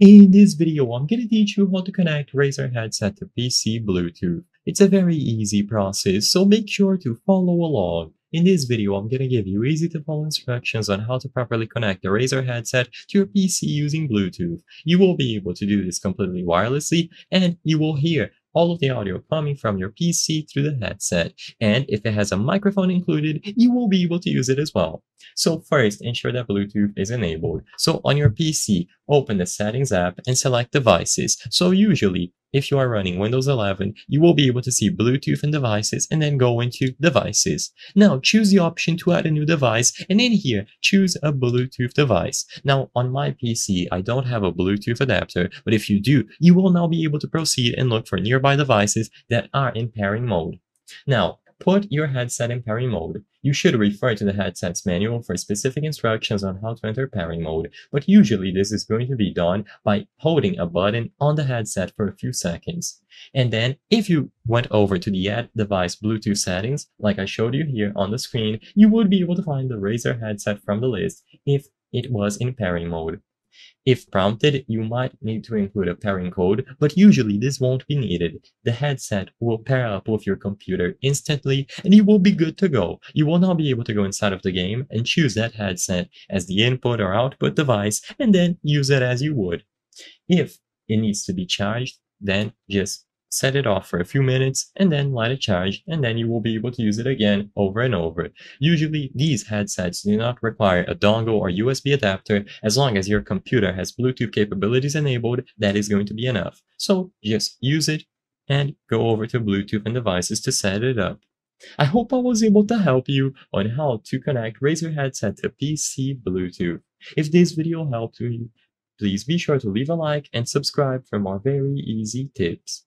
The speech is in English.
In this video, I'm going to teach you how to connect Razer headset to PC Bluetooth. It's a very easy process, so make sure to follow along. In this video, I'm going to give you easy to follow instructions on how to properly connect the Razer headset to your PC using Bluetooth. You will be able to do this completely wirelessly, and you will hear all of the audio coming from your PC through the headset, and if it has a microphone included, you will be able to use it as well. So first, ensure that Bluetooth is enabled. So on your PC, open the Settings app and select Devices. So usually, if you are running Windows 11, you will be able to see Bluetooth and Devices and then go into Devices. Now choose the option to add a new device, and in here, choose a Bluetooth device. Now on my PC, I don't have a Bluetooth adapter, but if you do, you will now be able to proceed and look for nearby devices that are in pairing mode. Now put your headset in pairing mode. You should refer to the headset's manual for specific instructions on how to enter pairing mode, but usually this is going to be done by holding a button on the headset for a few seconds. And then, if you went over to the Add Device Bluetooth settings, like I showed you here on the screen, you would be able to find the Razer headset from the list if it was in pairing mode. If prompted, you might need to include a pairing code, but usually this won't be needed. The headset will pair up with your computer instantly, and you will be good to go. You will now be able to go inside of the game and choose that headset as the input or output device, and then use it as you would. If it needs to be charged, then just set it off for a few minutes and then let it charge, and then you will be able to use it again over and over. Usually these headsets do not require a dongle or USB adapter. As long as your computer has Bluetooth capabilities enabled, that is going to be enough. So just use it and go over to Bluetooth and Devices to set it up. I hope I was able to help you on how to connect Razer headset to PC Bluetooth. If this video helped you, please be sure to leave a like and subscribe for more very easy tips.